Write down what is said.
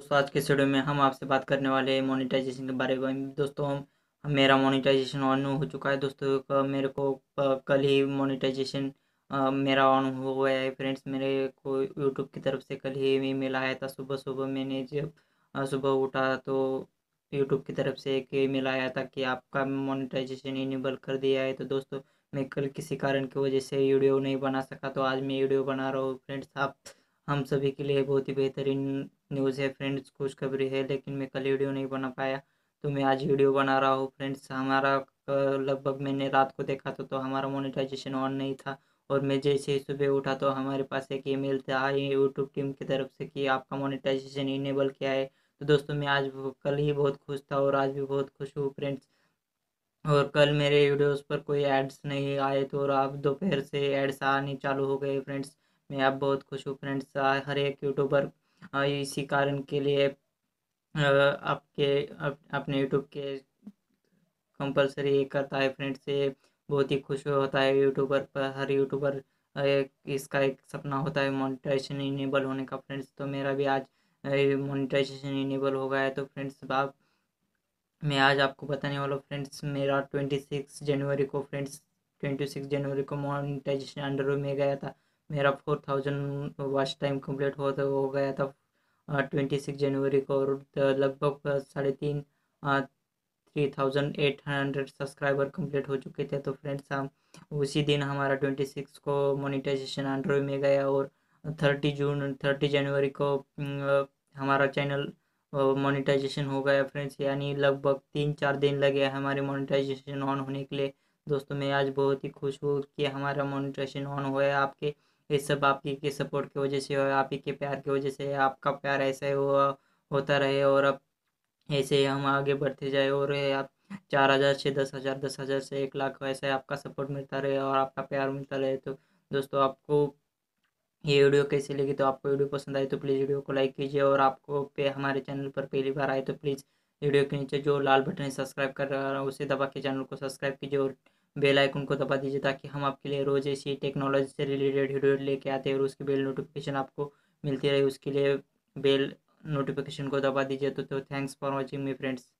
दोस्तों आज के वीडियो में हम आपसे बात करने वाले हैं मोनेटाइजेशन के बारे में। दोस्तों मेरा मोनेटाइजेशन ऑन हो चुका है। दोस्तों मेरे को कल ही मोनेटाइजेशन मेरा ऑन हो गया है। फ्रेंड्स मेरे को यूट्यूब की तरफ से कल ही ईमेल आया था। सुबह सुबह मैंने जब सुबह उठा तो यूट्यूब की तरफ से एक ईमेल आया था कि आपका मोनेटाइजेशन इनेबल कर दिया है। तो दोस्तों मैं कल किसी कारण की वजह से वीडियो नहीं बना सका, तो आज मैं वीडियो बना रहा हूँ। फ्रेंड्स आप हम सभी के लिए बहुत ही बेहतरीन न्यूज़ है फ्रेंड्स, खुशखबरी है। लेकिन मैं कल वीडियो नहीं बना पाया तो मैं आज वीडियो बना रहा हूँ। फ्रेंड्स हमारा लगभग मैंने रात को देखा तो हमारा मोनेटाइजेशन ऑन नहीं था, और मैं जैसे ही सुबह उठा तो हमारे पास एक ईमेल था यूट्यूब टीम की तरफ से कि आपका मोनेटाइजेशन इनेबल किया है। तो दोस्तों मैं आज कल ही बहुत खुश था और आज भी बहुत खुश हूँ फ्रेंड्स। और कल मेरे वीडियोज़ पर कोई एड्स नहीं आए, तो अब दोपहर से एड्स आने चालू हो गए फ्रेंड्स। मैं अब बहुत खुश हूँ फ्रेंड्स। हर एक यूट्यूबर इसी कारण के लिए अपने यूट्यूब के कंपलसरी ये करता है फ्रेंड्स। ये बहुत ही खुश होता है यूट्यूबर पर। हर यूट्यूबर इसका एक सपना होता है मोनेटाइजेशन इनेबल होने का फ्रेंड्स। तो मेरा भी आज मोनेटाइजेशन इनेबल हो गया है। तो फ्रेंड्स अब मैं आज आपको बताने वाला हूँ फ्रेंड्स, मेरा 26 जनवरी को फ्रेंड्स 26 जनवरी को मोनेटाइजेशन अंडरव्यू में गया था। मेरा 4000 वॉच टाइम कम्प्लीट हो गया था 26 जनवरी को, और लगभग 3,800 सब्सक्राइबर कम्प्लीट हो चुके थे। तो फ्रेंड्स हम उसी दिन हमारा 26 को मोनेटाइजेशन अंडरव्यू में गया, और 30 जनवरी को हमारा चैनल मोनेटाइजेशन हो गया फ्रेंड्स। यानी लगभग 3-4 दिन लगे हमारे मोनेटाइजेशन ऑन होने के लिए। दोस्तों मैं आज बहुत ही खुश हूँ कि हमारा मोनेटाइजेशन ऑन हुआ है। आपके ये सब आप ही के सपोर्ट की वजह से हो, आप ही के प्यार की वजह से। आपका प्यार ऐसा ही होता रहे और अब ऐसे ही हम आगे बढ़ते जाए, और आप 4000 से 10,000, 10,000 से 1,00,000 ऐसे आपका सपोर्ट मिलता रहे और आपका प्यार मिलता रहे। तो दोस्तों आपको ये वीडियो कैसी लगी, तो आपको वीडियो पसंद आए तो प्लीज़ वीडियो को लाइक कीजिए, और आपको हमारे चैनल पर पहली बार आए तो प्लीज़ वीडियो के नीचे जो लाल बटन है सब्सक्राइब कर रहा है उसे दबा के चैनल को सब्सक्राइब कीजिए, और बेल आइकन को दबा दीजिए ताकि हम आपके लिए रोज़ ऐसी टेक्नोलॉजी से रिलेटेड वीडियो लेके आते हैं और उसकी बेल नोटिफिकेशन आपको मिलती रहे। उसके लिए बेल नोटिफिकेशन को दबा दीजिए। तो thanks for watching me friends.